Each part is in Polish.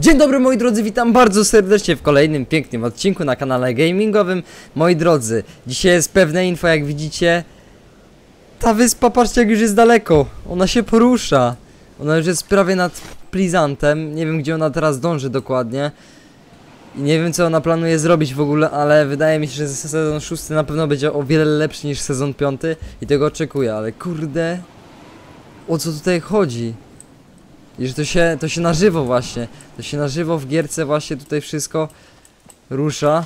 Dzień dobry moi drodzy, witam bardzo serdecznie w kolejnym pięknym odcinku na kanale gamingowym. Moi drodzy, dzisiaj jest pewne info, jak widzicie. Ta wyspa, patrzcie, jak już jest daleko. Ona się porusza. Ona już jest prawie nad Pleasantem. Nie wiem, gdzie ona teraz dąży dokładnie i nie wiem, co ona planuje zrobić w ogóle, ale wydaje mi się, że sezon 6 na pewno będzie o wiele lepszy niż sezon 5 i tego oczekuję, ale kurde, o co tutaj chodzi? I że to się na żywo właśnie, to się na żywo w gierce właśnie tutaj wszystko rusza.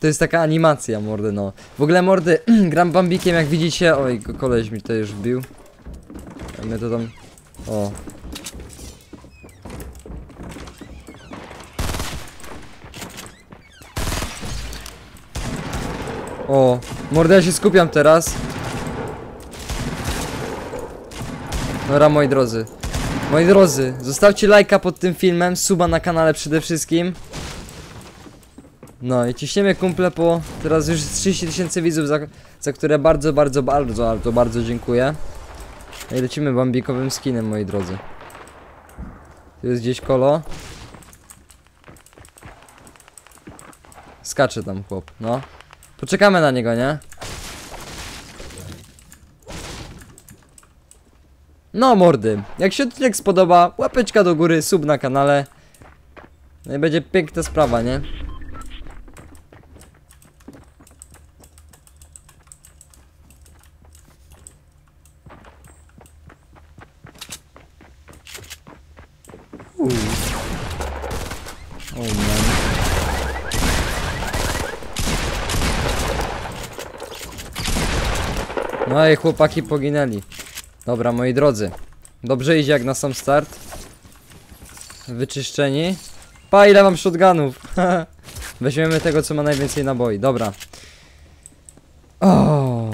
To jest taka animacja, mordy, no. W ogóle, mordy, gram bambikiem, jak widzicie. Oj, koleś mi to już wbił. A my to tam... O. O, mordy, ja się skupiam teraz. Dobra, moi drodzy. Moi drodzy, zostawcie lajka pod tym filmem, suba na kanale przede wszystkim. No i ciśniemy, kumple, po teraz już 30 tysięcy widzów, za które bardzo dziękuję. I lecimy bambikowym skinem, moi drodzy. Tu jest gdzieś kolo. Skacze tam chłop, no. Poczekamy na niego, nie? No, mordy, jak się odcinek spodoba, łapeczka do góry, sub na kanale. No i będzie piękna sprawa, nie? Oh man. No i chłopaki poginęli. Dobra, moi drodzy, dobrze idzie jak na sam start. Wyczyszczeni. Pa, ile mam shotgunów. Weźmiemy tego, co ma najwięcej naboi, dobra. O,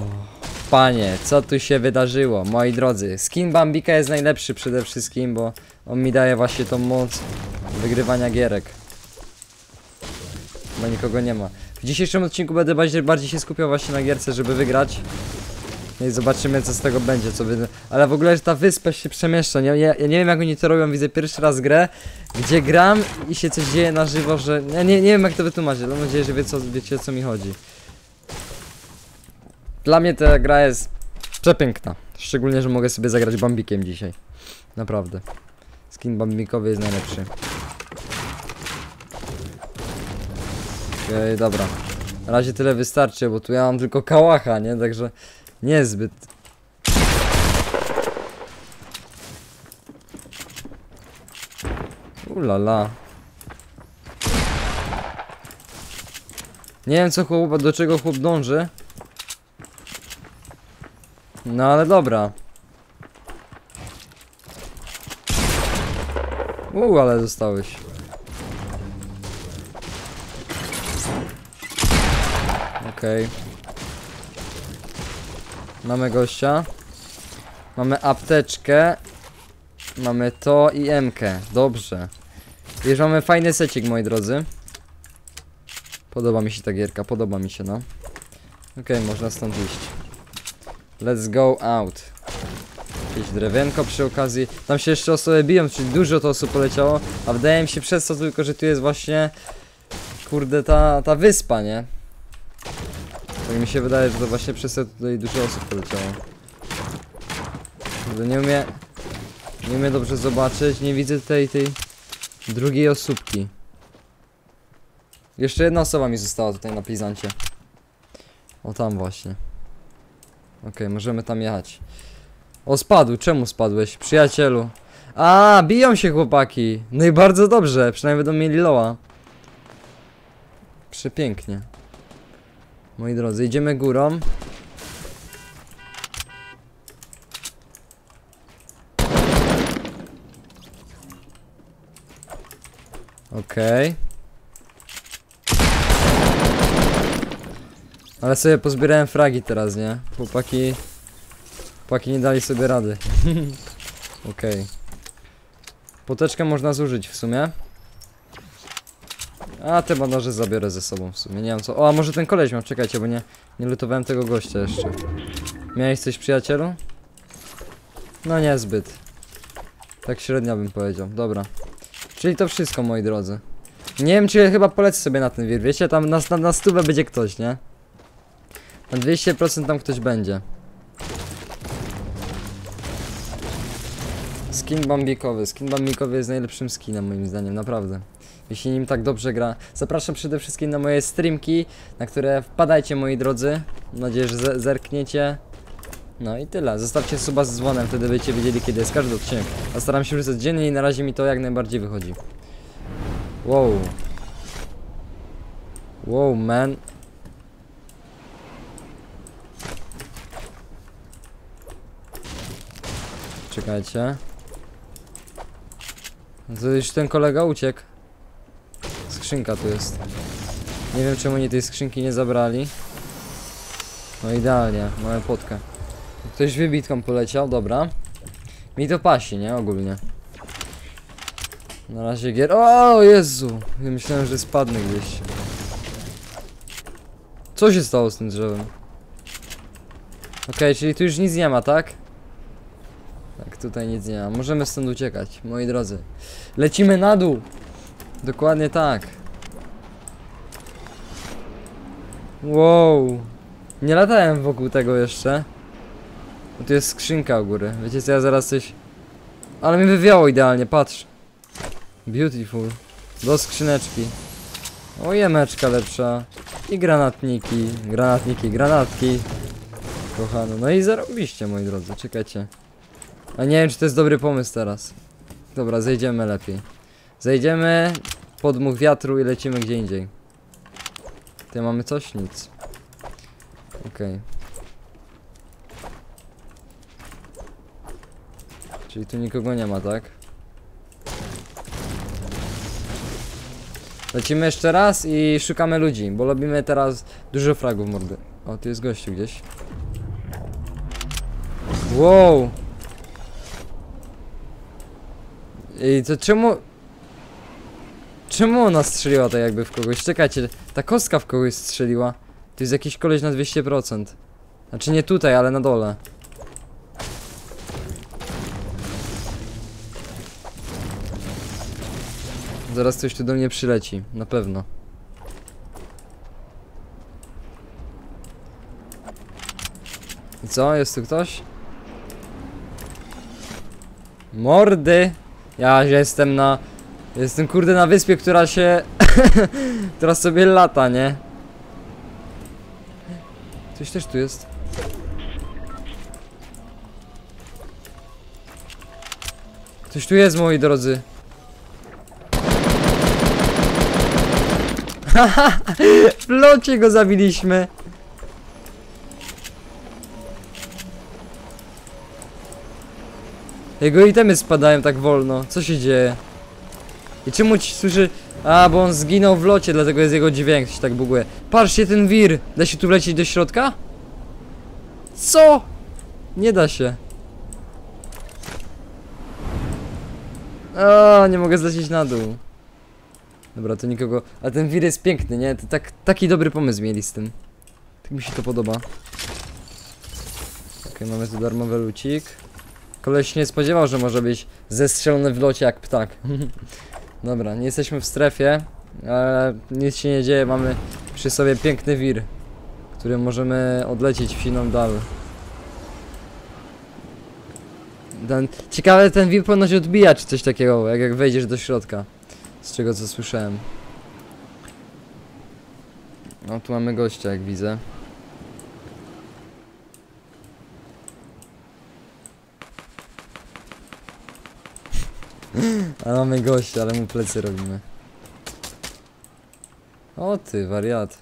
panie, co tu się wydarzyło, moi drodzy. Skin Bambika jest najlepszy przede wszystkim, bo on mi daje właśnie tą moc wygrywania gierek. Bo nikogo nie ma. W dzisiejszym odcinku będę bardziej się skupiał właśnie na gierce, żeby wygrać. I zobaczymy, co z tego będzie, co by... Ale w ogóle, że ta wyspa się przemieszcza, ja nie wiem, jak oni to robią, widzę pierwszy raz grę, gdzie gram i się coś dzieje na żywo, że... Ja nie wiem, jak to wytłumaczyć, mam nadzieję, że wiecie, o co mi chodzi. Dla mnie ta gra jest przepiękna, szczególnie, że mogę sobie zagrać bambikiem dzisiaj. Naprawdę. Skin bambikowy jest najlepszy. Okej, dobra. Na razie tyle wystarczy, bo tu ja mam tylko kałacha, nie? Także... niezbyt. Ulala. Nie wiem, co chłop, do czego chłop dąży. No ale dobra. Ale zostałeś. Okej. Mamy gościa. Mamy apteczkę. Mamy to i emkę. Dobrze. Już mamy fajny secik, moi drodzy. Podoba mi się ta gierka, podoba mi się, no. Okej, można stąd iść. Let's go out. Jakieś drewienko przy okazji. Tam się jeszcze osoby biją, czyli dużo to osób poleciało. A wydaje mi się przez to tylko, że tu jest właśnie... kurde, ta wyspa, nie? Tak mi się wydaje, że to właśnie przez to tutaj dużo osób poleciało. Nie umiem dobrze zobaczyć, nie widzę tutaj tej drugiej osóbki. Jeszcze jedna osoba mi została tutaj na Pleasancie. O, tam właśnie. Okej, możemy tam jechać. O, spadł, czemu spadłeś, przyjacielu? A, biją się chłopaki. No i bardzo dobrze, przynajmniej będą mieli loa. Przepięknie. Moi drodzy, idziemy górą. Okej. Ale sobie pozbierałem fragi teraz, nie? Chłopaki nie dali sobie rady. Okej. Poteczkę można zużyć w sumie. A te bandaże zabiorę ze sobą w sumie, nie wiem co. O, a może ten koleś mam, czekajcie, bo nie lutowałem tego gościa jeszcze. Miałeś coś, przyjacielu? No niezbyt. Tak średnio bym powiedział, dobra. Czyli to wszystko, moi drodzy. Nie wiem, czy chyba polecę sobie na ten wir, wiecie? Tam na 100 będzie ktoś, nie? Na 200% tam ktoś będzie. Skin bombikowy jest najlepszym skinem moim zdaniem, naprawdę. Jeśli nim tak dobrze gra. Zapraszam przede wszystkim na moje streamki, na które wpadajcie, moi drodzy. Mam nadzieję, że zerkniecie. No i tyle, zostawcie suba z dzwonem, wtedy będziecie wiedzieli, kiedy jest każdy odcinek. A staram się wrzucać dziennie i na razie mi to jak najbardziej wychodzi. Wow. Wow, man. Czekajcie. To już ten kolega uciekł. Skrzynka tu jest. Nie wiem, czemu oni tej skrzynki nie zabrali. No idealnie, mamy potkę. Ktoś wybitką poleciał, dobra. Mi to pasi, nie? Ogólnie. Na razie gier... O Jezu! Myślałem, że spadnę gdzieś. Co się stało z tym drzewem? Okej, czyli tu już nic nie ma, tak? Tak, tutaj nic nie ma. Możemy stąd uciekać, moi drodzy. Lecimy na dół! Dokładnie tak. Wow. Nie latałem wokół tego jeszcze. No tu jest skrzynka u góry. Wiecie co, ja zaraz coś... Ale mi wywiało idealnie, patrz. Beautiful. Do skrzyneczki. O, jemeczka lepsza. I granatniki, granatniki, granatki. Kochano, no i zarobiście, moi drodzy, czekajcie. A nie wiem, czy to jest dobry pomysł teraz. Dobra, zejdziemy lepiej. Zejdziemy, podmuch wiatru i lecimy gdzie indziej. Tutaj mamy coś? Nic. Okej. Czyli tu nikogo nie ma, tak? Lecimy jeszcze raz i szukamy ludzi, bo robimy teraz dużo fragów, mordy. O, tu jest gościu gdzieś. Wow. I to czemu... Czemu ona strzeliła tak jakby w kogoś? Czekajcie, ta kostka w kogoś strzeliła. To jest jakiś koleś na 200%. Znaczy nie tutaj, ale na dole. Zaraz coś tu do mnie przyleci, na pewno. I co? Jest tu ktoś? Mordy! Ja jestem na... Jestem kurde na wyspie, która się... która sobie lata, nie? Coś też tu jest. Ktoś tu jest, moi drodzy. W locie go zabiliśmy. Jego itemy spadają tak wolno. Co się dzieje? I czemu ci słyszy... A, bo on zginął w locie, dlatego jest jego dźwięk, się tak buguje. Patrzcie, ten wir! Da się tu wlecieć do środka? Co? Nie da się. O, nie mogę zlecieć na dół. Dobra, to nikogo... A ten wir jest piękny, nie? To tak, taki dobry pomysł mieli z tym. Tak mi się to podoba. Okej, mamy tu darmowy lucik. Koleś nie spodziewał, że może być zestrzelony w locie jak ptak. Dobra, nie jesteśmy w strefie, ale nic się nie dzieje, mamy przy sobie piękny wir, który możemy odlecieć w inną dal. Ciekawe, ten wir ponoć odbija czy coś takiego, jak wejdziesz do środka, z czego co słyszałem. No tu mamy gościa, jak widzę. Ale mamy gościa, ale mu plecy robimy. O ty, wariat.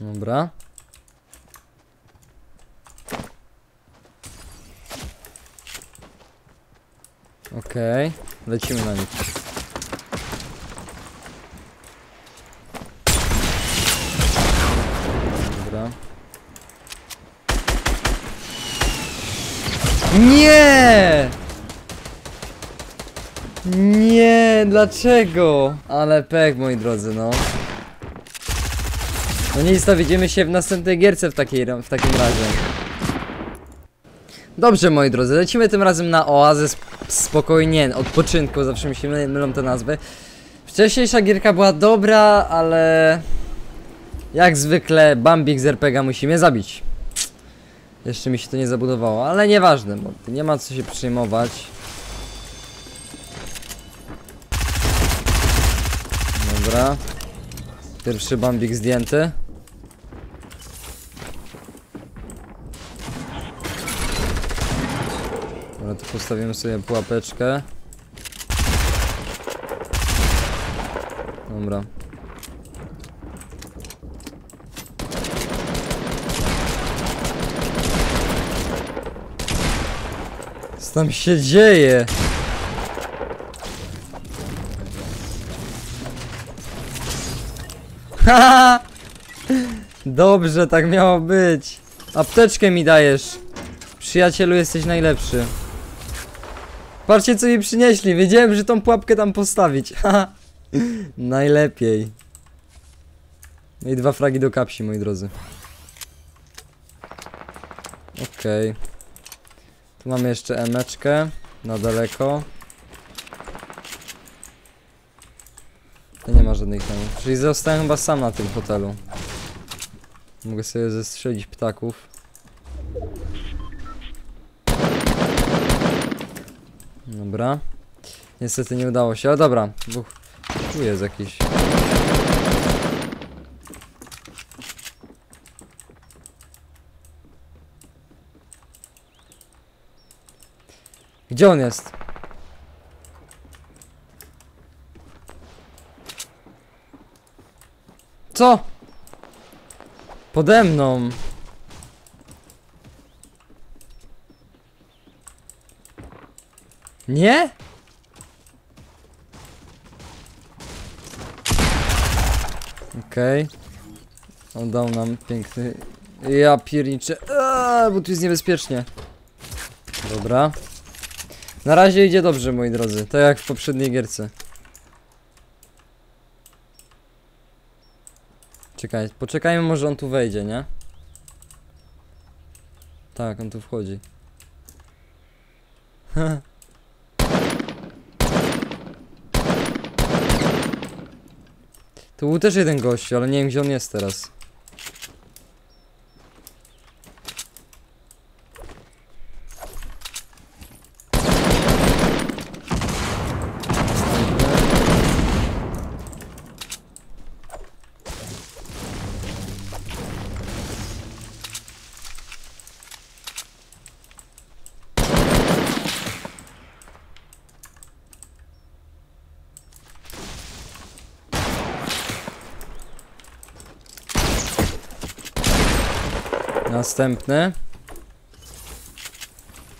Dobra. Okej, lecimy na nich. Nie! Nie, dlaczego? Ale pech, moi drodzy, no. No nic, to widzimy się w następnej gierce w takim razie. Dobrze, moi drodzy, lecimy tym razem na oazę spokojnie, odpoczynku, zawsze mi się mylą te nazwy. Wcześniejsza gierka była dobra, ale jak zwykle Bambik z RPGa musi mnie zabić. Jeszcze mi się to nie zabudowało, ale nieważne, bo nie ma co się przejmować. Dobra. Pierwszy Bambik zdjęty. Dobra, to postawimy sobie pułapeczkę. Dobra. Co tam się dzieje? Haha! Dobrze, tak miało być. Apteczkę mi dajesz. Przyjacielu, jesteś najlepszy. Patrzcie, co mi przynieśli. Wiedziałem, że tą pułapkę tam postawić. Haha! Najlepiej. No i 2 fragi do kapsi, moi drodzy. Okej. Tu mamy jeszcze emeczkę. Na daleko. To nie ma żadnych tam. Czyli zostałem chyba sam na tym hotelu. Mogę sobie zestrzelić ptaków. Dobra. Niestety nie udało się, ale dobra. Bo tu jest jakiś. Gdzie on jest? Co? Pode mną. Nie? Okej. On dał nam piękny. Ja pierniczę. Bo tu jest niebezpiecznie. Dobra. Na razie idzie dobrze, moi drodzy, tak jak w poprzedniej gierce. Czekaj, poczekajmy, może on tu wejdzie, nie? Tak, on tu wchodzi. Tu był też jeden gościu, ale nie wiem, gdzie on jest teraz. Następny.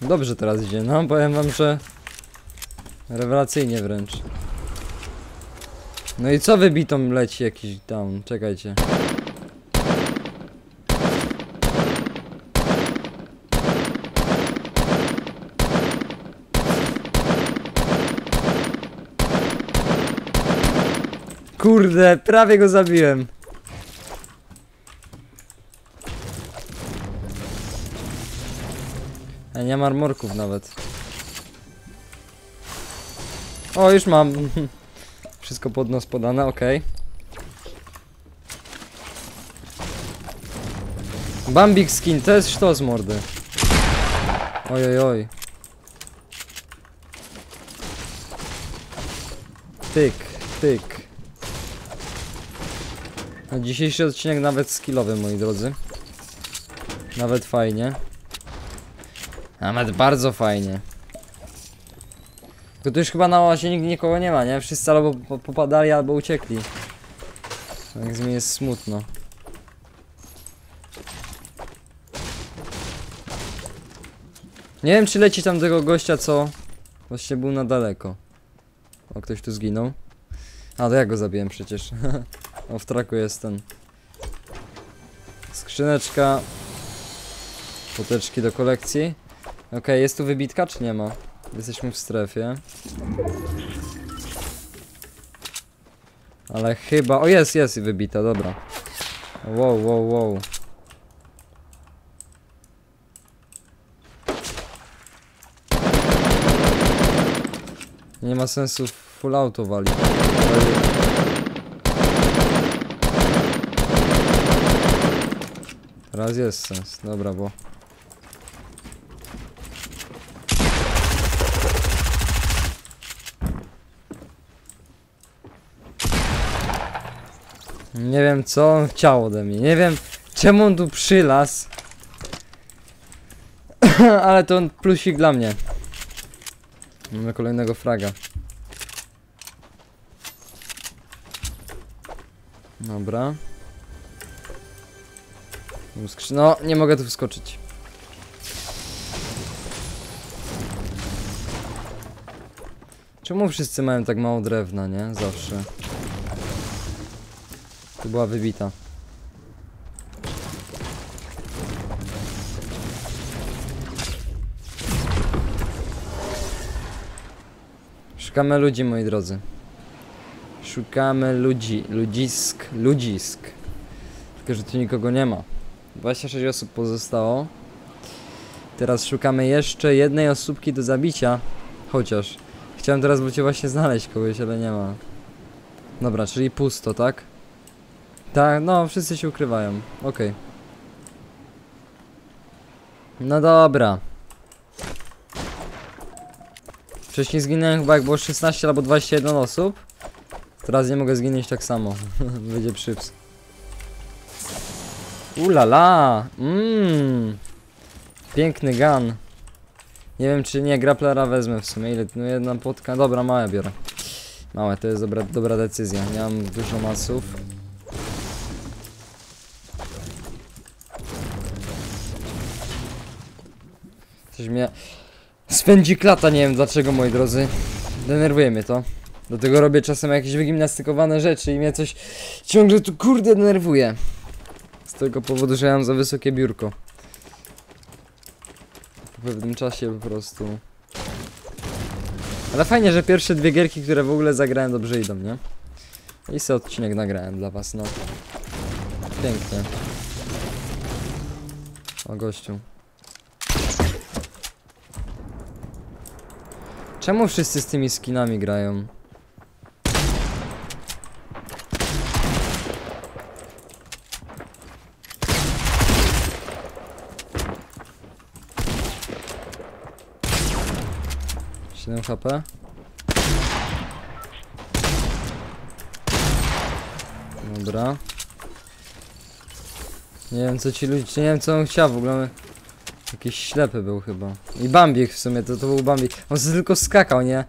Dobrze teraz idzie, no powiem wam, że rewelacyjnie wręcz. No i co wybitą leci jakiś down, czekajcie. Kurde, prawie go zabiłem. Ja nie mam armorków nawet. O, już mam. Wszystko pod nos podane, okej. Bambik skin, to jest sztos mordy. Oj, oj, oj. Tyk, tyk. A dzisiejszy odcinek nawet skillowy, moi drodzy. Nawet fajnie. Nawet bardzo fajnie. Tylko tu już chyba na oazie nigdy nikogo nie ma, nie? Wszyscy albo popadali, albo uciekli. Tak mi jest smutno. Nie wiem, czy leci tam tego gościa, co właśnie był na daleko. O, ktoś tu zginął. A, to ja go zabiłem przecież. O, w traku jest ten. Skrzyneczka. Poteczki do kolekcji. Okej, jest tu wybitka, czy nie ma? Jesteśmy w strefie. Ale chyba... O, jest, jest i wybita, dobra. Wow, wow, wow. Nie ma sensu full auto walić. Teraz jest sens, dobra, bo... Nie wiem, co on chciał ode mnie, nie wiem, czemu on tu przylazł. Ale to on plusik dla mnie. Mamy kolejnego fraga. Dobra. No, nie mogę tu wskoczyć. Czemu wszyscy mają tak mało drewna, nie? Zawsze. Tu była wybita. Szukamy ludzi, moi drodzy. Szukamy ludzi. Ludzisk, ludzisk. Tylko, że tu nikogo nie ma. 26 osób pozostało. Teraz szukamy jeszcze jednej osóbki do zabicia. Chociaż chciałem teraz właśnie znaleźć kogoś, ale nie ma. Dobra, czyli pusto, tak? Tak, no wszyscy się ukrywają. Okej. No dobra. Wcześniej zginęłem chyba, jak było 16 albo 21 osób. Teraz nie mogę zginąć tak samo. Będzie przyps. Ulala! Piękny gun. Nie wiem, czy nie, graplera wezmę w sumie. Ile? No jedna potka. Dobra, małe biorę. Małe, to jest dobra decyzja. Nie mam dużo masów. Coś mnie... spędzi klata, nie wiem dlaczego, moi drodzy. Denerwuje mnie to. Do tego robię czasem jakieś wygimnastykowane rzeczy i mnie coś ciągle tu kurde denerwuje. Z tego powodu, że ja mam za wysokie biurko. Po pewnym czasie po prostu. Ale fajnie, że pierwsze dwie gierki, które w ogóle zagrałem, dobrze idą, nie? I sobie odcinek nagrałem dla was, no. Pięknie. O gościu. Czemu wszyscy z tymi skinami grają? HP. Dobra. Nie wiem, co ci ludzie, nie wiem, co on chciał w ogóle. Jakiś ślepy był chyba. I Bambik w sumie, to był Bambik. On tylko skakał, nie?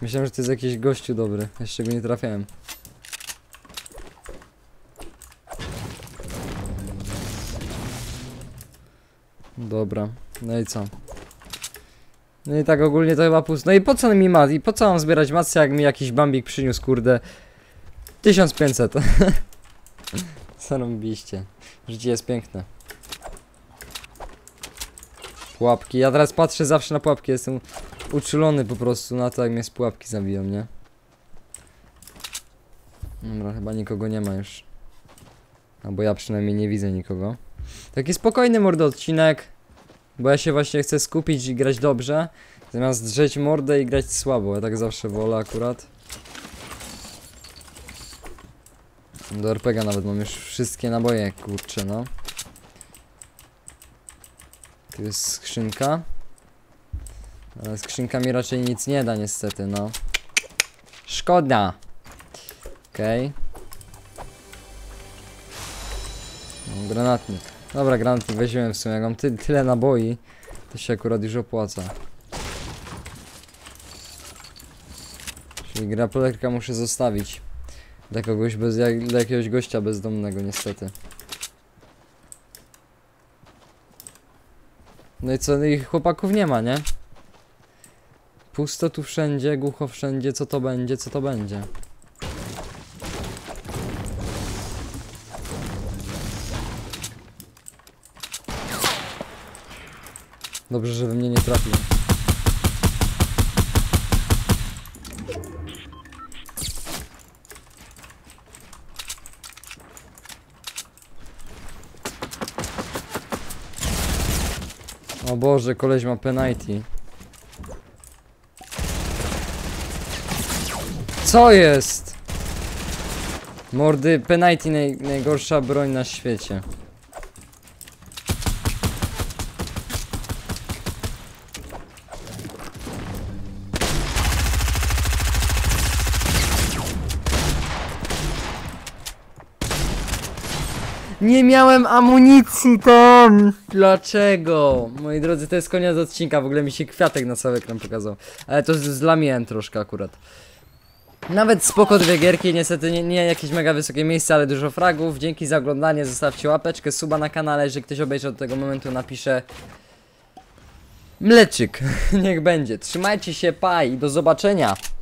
Myślałem, że to jest jakiś gościu dobry. Jeszcze go nie trafiałem. Dobra. No i co? No i tak ogólnie to chyba pusto. No i po co mi mat? I po co mam zbierać matce, jak mi jakiś Bambik przyniósł, kurde, 1500. Zarąbiście. Życie jest piękne. Pułapki. Ja teraz patrzę zawsze na pułapki. Jestem uczulony po prostu na to, jak mnie z pułapki zabiją, nie? Dobra, chyba nikogo nie ma już. Albo ja przynajmniej nie widzę nikogo. Taki spokojny mordo odcinek. Bo ja się właśnie chcę skupić i grać dobrze, zamiast drzeć mordę i grać słabo. Ja tak zawsze wolę akurat. Do RPGa nawet mam już wszystkie naboje, kurczę, no. Tu jest skrzynka. Ale skrzynka mi raczej nic nie da niestety, no. Szkoda. Okej. No, granatnik. Dobra, granat weźmiemy w sumie, jak mam tyle naboi, to się akurat już opłaca. Czyli graplerka muszę zostawić dla kogoś dla jakiegoś gościa bezdomnego niestety. No i co, ich chłopaków nie ma, nie? Pusto tu wszędzie, głucho wszędzie, co to będzie, co to będzie. Dobrze, że we mnie nie trafił. O Boże, koleś ma penalty. Co jest? Mordy, penalty najgorsza broń na świecie. Nie miałem amunicji tam! Dlaczego? Moi drodzy, to jest koniec odcinka, w ogóle mi się kwiatek na cały ekran pokazał. Ale to zlamiłem troszkę akurat. Nawet spoko dwie gierki, niestety nie jakieś mega wysokie miejsce, ale dużo fragów. Dzięki za oglądanie, zostawcie łapeczkę, suba na kanale, jeżeli ktoś obejrzy od tego momentu, napisze... Mleczyk, niech będzie. Trzymajcie się, pa i do zobaczenia!